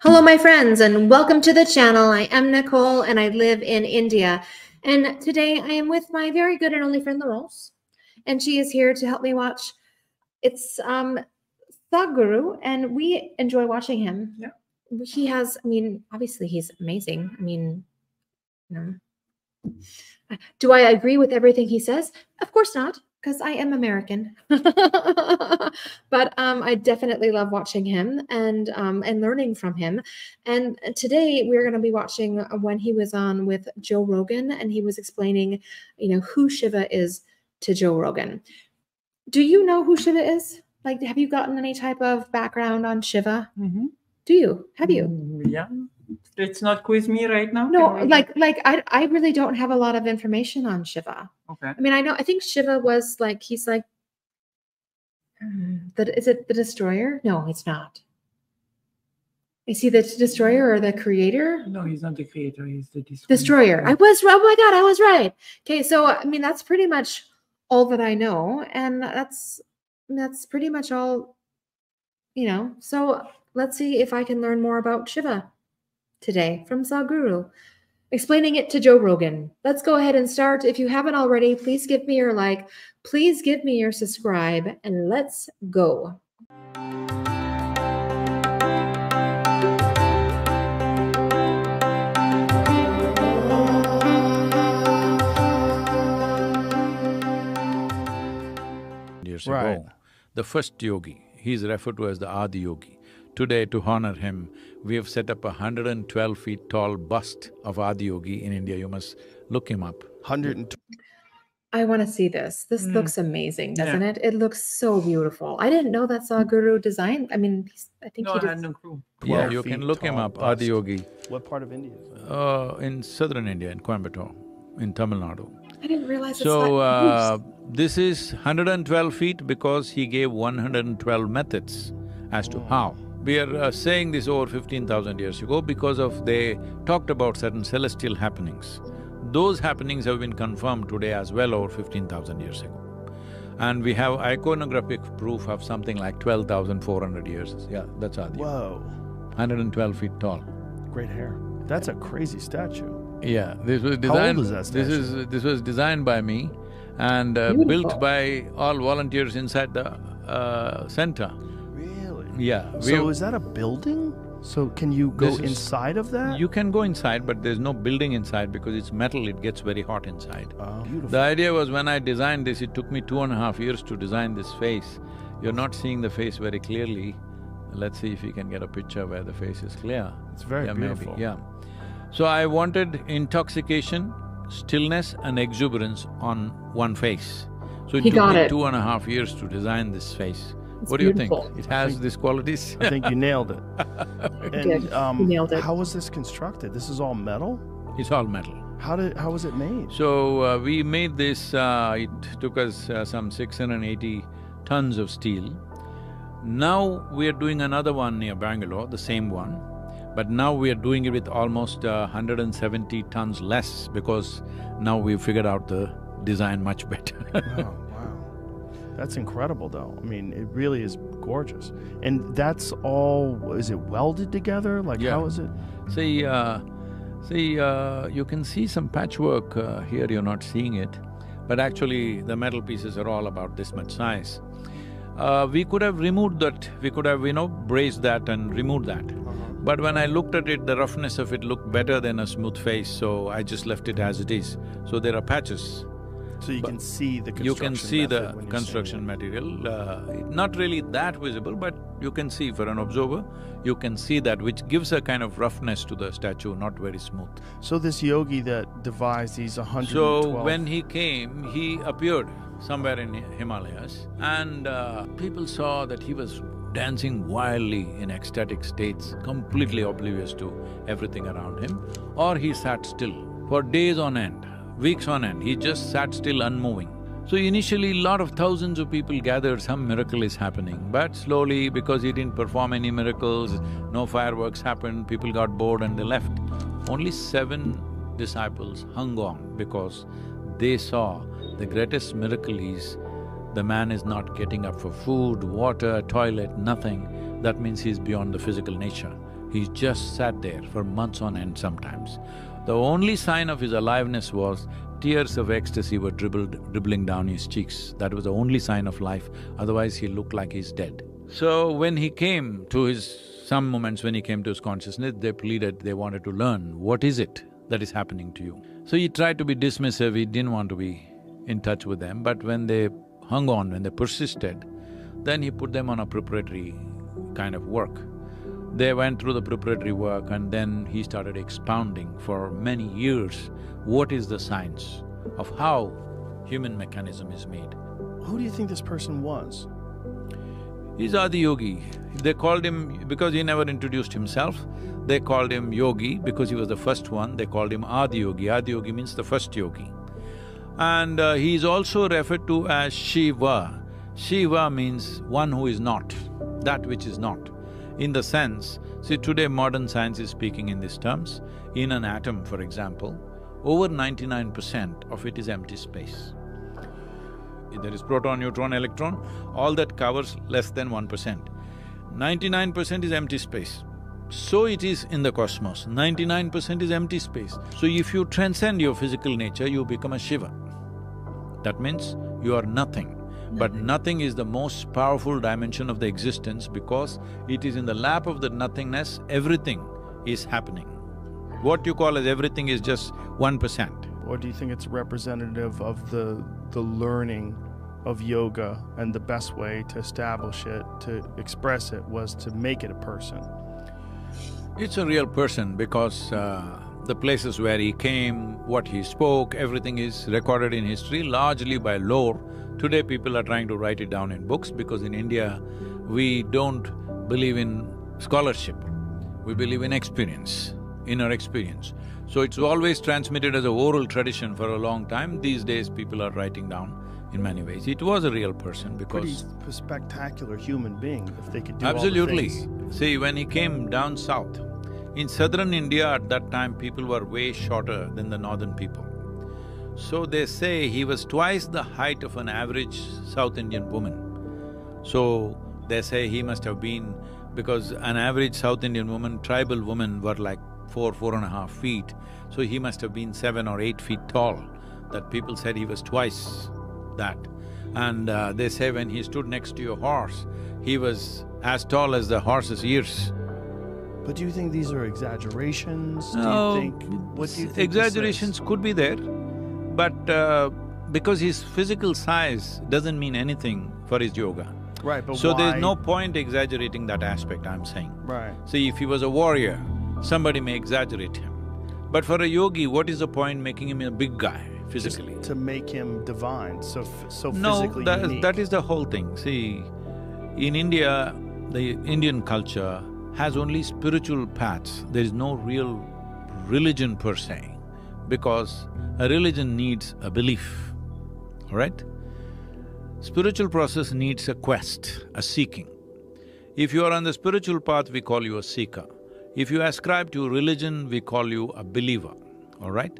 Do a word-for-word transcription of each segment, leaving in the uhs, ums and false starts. Hello, my friends, and welcome to the channel. I am Nicole, and I live in India. And today I am with my very good and only friend, Laurence, and she is here to help me watch. It's um, Sadhguru, and we enjoy watching him. Yeah. He has, I mean, obviously he's amazing. I mean, you know, do I agree with everything he says? Of course not, because I am American. But um, I definitely love watching him and um, and learning from him. And today we're going to be watching when he was on with Joe Rogan, and he was explaining, you know, who Shiva is to Joe Rogan. Do you know who Shiva is? Like, have you gotten any type of background on Shiva? Mm-hmm. Do you? Have you? Yeah. It's not quiz me right now. No, like, like I, I really don't have a lot of information on Shiva. Okay. I mean, I know, I think Shiva was like, he's like, the, is it the destroyer? No, it's not. Is he the destroyer or the creator? No, he's not the creator. He's the destroyer. Destroyer. I was, oh my God, I was right. Okay. So, I mean, that's pretty much all that I know. And that's, that's pretty much all, you know, so let's see if I can learn more about Shiva today from Sadhguru, explaining it to Joe Rogan. Let's go ahead and start. If you haven't already, please give me your like, please give me your subscribe, and let's go. Years right. ago, the first yogi, he is referred to as the Adi Yogi. Today, to honor him, we have set up a one hundred twelve feet tall bust of Adi Yogi in India. You must look him up. one hundred twelve. I want to see this. This mm. looks amazing, doesn't yeah. it? It looks so beautiful. I didn't know that Sadhguru designed. I mean, I think no, he did. I had no clue. Yeah, you can look him up, bust. Adi Yogi. What part of India is that? Uh, in southern India, in Coimbatore, in Tamil Nadu. I didn't realize it's So, uh, this is one hundred twelve feet because he gave one hundred twelve methods as to how. We are uh, saying this over fifteen thousand years ago because of they talked about certain celestial happenings. Those happenings have been confirmed today as well over fifteen thousand years ago. And we have iconographic proof of something like twelve thousand four hundred years. Yeah, that's Adi. Whoa. one hundred twelve feet tall. Great hair. That's a crazy statue. Yeah, this was designed… How old is that statue? This, is, this was designed by me and uh, built by all volunteers inside the uh, center. Yeah. So is that a building? So can you go is, inside of that? You can go inside, but there's no building inside because it's metal, it gets very hot inside. Oh, beautiful. The idea was when I designed this, it took me two and a half years to design this face. You're not seeing the face very clearly. Let's see if we can get a picture where the face is clear. It's very yeah, beautiful. Maybe, yeah. So I wanted intoxication, stillness and exuberance on one face. So it he took me it. two and a half years to design this face. It's what beautiful. do you think? It has think, these qualities? I think you nailed it. And, Good. Um, you nailed it. How was this constructed? This is all metal? It's all metal. How did? How was it made? So, uh, we made this, uh, it took us uh, some six hundred eighty tons of steel. Now we are doing another one near Bangalore, the same one. But now we are doing it with almost uh, one hundred seventy tons less because now we've figured out the design much better. Wow. That's incredible though. I mean, it really is gorgeous. And that's all, is it welded together? Like yeah. how is it? See, uh, see uh, you can see some patchwork uh, here, you're not seeing it. But actually, the metal pieces are all about this much size. Uh, we could have removed that, we could have, you know, braced that and removed that. Uh-huh. But when I looked at it, the roughness of it looked better than a smooth face, so I just left it as it is. So there are patches. So you but can see the construction You can see the construction material, uh, not really that visible, but you can see for an observer, you can see that, which gives a kind of roughness to the statue, not very smooth. So this yogi that devised these one hundred twelve… So when he came, he appeared somewhere in Himalayas and uh, people saw that he was dancing wildly in ecstatic states, completely oblivious to everything around him, or he sat still for days on end. Weeks on end, he just sat still unmoving. So initially, a lot of thousands of people gathered, some miracle is happening. But slowly, because he didn't perform any miracles, no fireworks happened, people got bored and they left. Only seven disciples hung on because they saw the greatest miracle is the man is not getting up for food, water, toilet, nothing. That means he's beyond the physical nature. He just sat there for months on end sometimes. The only sign of his aliveness was tears of ecstasy were dribbled, dribbling down his cheeks. That was the only sign of life, otherwise he looked like he's dead. So when he came to his… some moments when he came to his consciousness, they pleaded, they wanted to learn, what is it that is happening to you? So he tried to be dismissive, he didn't want to be in touch with them, but when they hung on, when they persisted, then he put them on a preparatory kind of work. They went through the preparatory work and then he started expounding for many years what is the science of how human mechanism is made. Who do you think this person was? He's Adi Yogi. They called him… because he never introduced himself, they called him Yogi because he was the first one, they called him Adi Yogi. Adi Yogi means the first yogi. And uh, he is also referred to as Shiva. Shiva means one who is not, that which is not. In the sense, see today modern science is speaking in these terms, in an atom for example, over ninety-nine percent of it is empty space. There is proton, neutron, electron, all that covers less than one percent. Ninety-nine percent is empty space. So it is in the cosmos, ninety-nine percent is empty space. So if you transcend your physical nature, you become a Shiva. That means you are nothing. But nothing is the most powerful dimension of the existence because it is in the lap of the nothingness, everything is happening. What you call as everything is just one percent. Or do you think it's representative of the, the learning of yoga and the best way to establish it, to express it, was to make it a person? It's a real person because uh, the places where he came, what he spoke, everything is recorded in history largely by lore. Today people are trying to write it down in books because in India, we don't believe in scholarship, we believe in experience, inner experience. So it's always transmitted as an oral tradition for a long time. These days people are writing down in many ways. It was a real person because… Pretty spectacular human being if they could do all the things. Absolutely. See, when he came down south, in southern India at that time people were way shorter than the northern people. So they say he was twice the height of an average South Indian woman. So they say he must have been… because an average South Indian woman, tribal women were like four, four and a half feet, so he must have been seven or eight feet tall, that people said he was twice that. And uh, they say when he stood next to your horse, he was as tall as the horse's ears. But do you think these are exaggerations? No, do you think, what do you think exaggerations could be there. But uh, because his physical size doesn't mean anything for his yoga. Right, but so why? There's no point exaggerating that aspect, I'm saying. Right. See, if he was a warrior, somebody may exaggerate him. But for a yogi, what is the point making him a big guy physically? Just to make him divine, so so physically unique. No, that, that is the whole thing. See, in India, the Indian culture has only spiritual paths. There is no real religion per se, because a religion needs a belief, all right? Spiritual process needs a quest, a seeking. If you are on the spiritual path, we call you a seeker. If you ascribe to religion, we call you a believer, all right?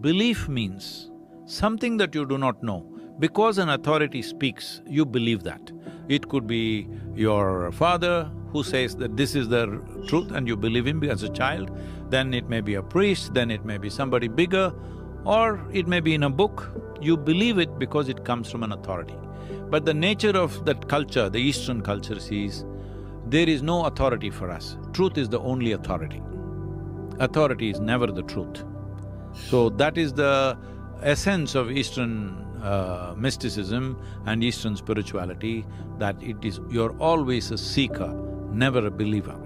Belief means something that you do not know. Because an authority speaks, you believe that. It could be your father who says that this is the truth and you believe him as a child, then it may be a priest, then it may be somebody bigger, or it may be in a book. You believe it because it comes from an authority. But the nature of that culture, the Eastern culture sees, there is no authority for us. Truth is the only authority. Authority is never the truth. So that is the essence of Eastern uh, mysticism and Eastern spirituality, that it is… you're always a seeker, never a believer.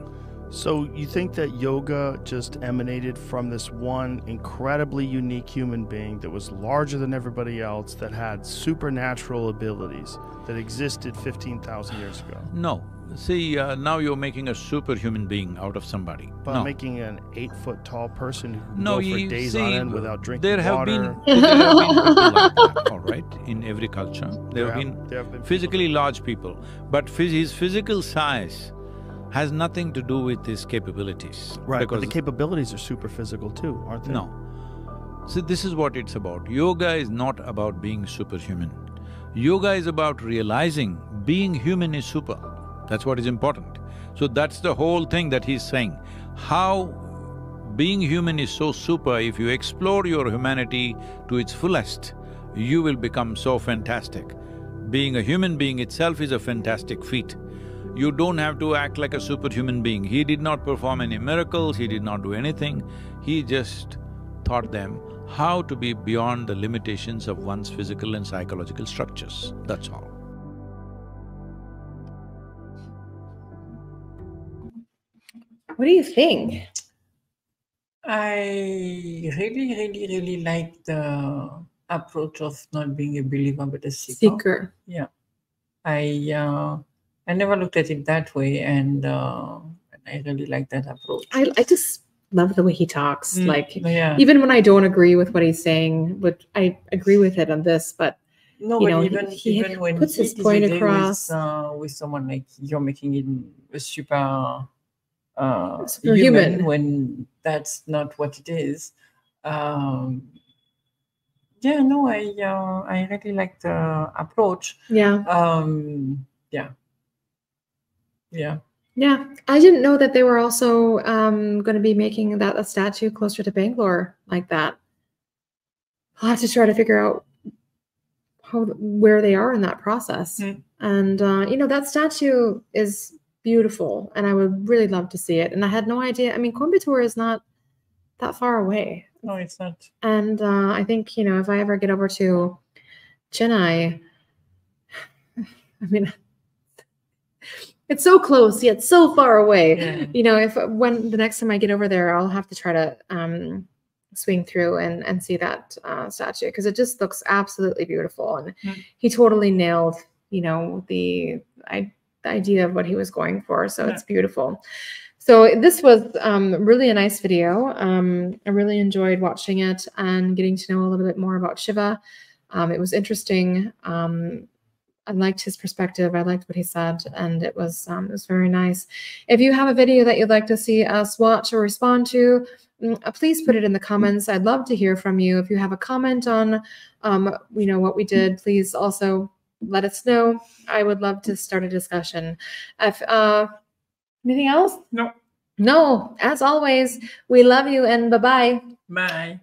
So you think that yoga just emanated from this one incredibly unique human being that was larger than everybody else, that had supernatural abilities that existed fifteen thousand years ago? No. See, uh, now you're making a superhuman being out of somebody. But no. Making an eight-foot-tall person who can no, go for days see, on end without drinking there have water. Been, there have been people like that, all right, in every culture. There, there, have, been there have been physically people. large people, but phys his physical size has nothing to do with his capabilities. Right, because but the capabilities are super physical too, aren't they? No. See, this is what it's about. Yoga is not about being superhuman. Yoga is about realizing being human is super. That's what is important. So that's the whole thing that he's saying. how being human is so super, if you explore your humanity to its fullest, you will become so fantastic. Being a human being itself is a fantastic feat. You don't have to act like a superhuman being. He did not perform any miracles, he did not do anything. He just taught them how to be beyond the limitations of one's physical and psychological structures, that's all. What do you think? I really, really, really like the approach of not being a believer but a seeker. Seeker. Yeah. I uh, I never looked at it that way, and uh, I really like that approach. I, I just love the way he talks. Mm, like, yeah. Even when I don't agree with what he's saying, but I agree with it on this, but no, you but know, even he, he even when puts his point across with, uh, with someone like you're making him a super. Uh, human, human when that's not what it is. Um, yeah, no, I uh, I really like the approach. Yeah. Um, yeah. Yeah. Yeah. I didn't know that they were also um, going to be making that a statue closer to Bangalore like that. I'll have to try to figure out how where they are in that process. Mm. And uh, you know, that statue is beautiful, and I would really love to see it. And I had no idea. I mean, Coimbatore is not that far away. No, it's not. And uh, I think, you know, if I ever get over to Chennai, I mean, it's so close yet so far away. Yeah. You know, if when the next time I get over there, I'll have to try to um, swing through and and see that uh, statue, because it just looks absolutely beautiful. And mm. he totally nailed, you know, the I. idea of what he was going for, so yeah. It's beautiful. So this was um, really a nice video. Um, I really enjoyed watching it and getting to know a little bit more about Shiva. Um, it was interesting. Um, I liked his perspective. I liked what he said, and it was um, it was very nice. If you have a video that you'd like to see us watch or respond to, please put it in the comments. I'd love to hear from you. If you have a comment on um, you know, what we did, please also let us know. I would love to start a discussion. If, uh, anything else? No. No. As always, we love you, and bye-bye. Bye.